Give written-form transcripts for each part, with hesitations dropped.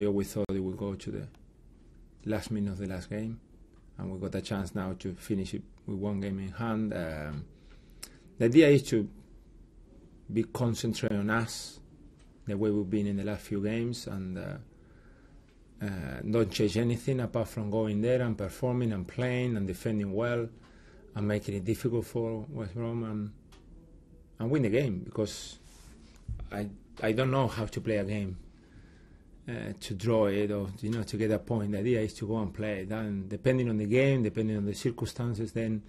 We always thought it would go to the last minute of the last game, and we got a chance now to finish it with one game in hand. The idea is to be concentrated on us, the way we've been in the last few games, and don't change anything apart from going there and performing and playing and defending well and making it difficult for West Brom and win the game, because I don't know how to play a game. To draw it or to get a point. The idea is to go and play it, and depending on the game, depending on the circumstances, then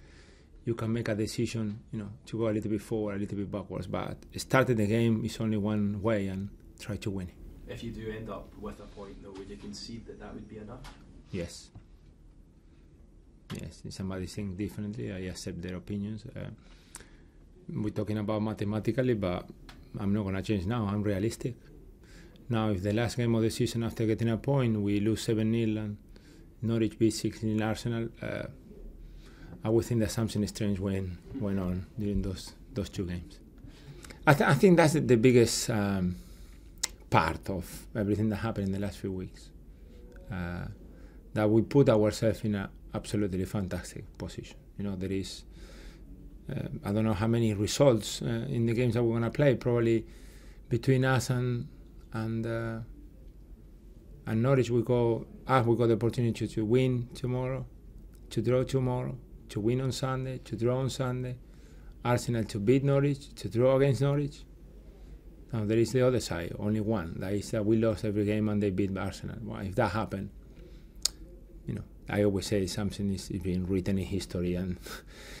you can make a decision to go a little bit forward, a little bit backwards, but starting the game is only one way, and try to win it. If you do end up with a point though, would you concede that that would be enough? Yes. Yes, if somebody thinks differently, I accept their opinions. We're talking about mathematically, but I'm not going to change now. I'm realistic. Now, if the last game of the season, after getting a point, we lose 7-0 and Norwich beat 6-0 Arsenal, I would think that something strange went on during those two games. I think that's the biggest part of everything that happened in the last few weeks. That we put ourselves in an absolutely fantastic position. There is, I don't know how many results in the games that we're going to play, probably between us and Norwich, we got the opportunity to win tomorrow, to draw tomorrow, to win on Sunday, to draw on Sunday. Arsenal to beat Norwich, to draw against Norwich. Now there is the other side, only one. That is that we lost every game and they beat Arsenal. Well, if that happened, I always say something is being written in history, and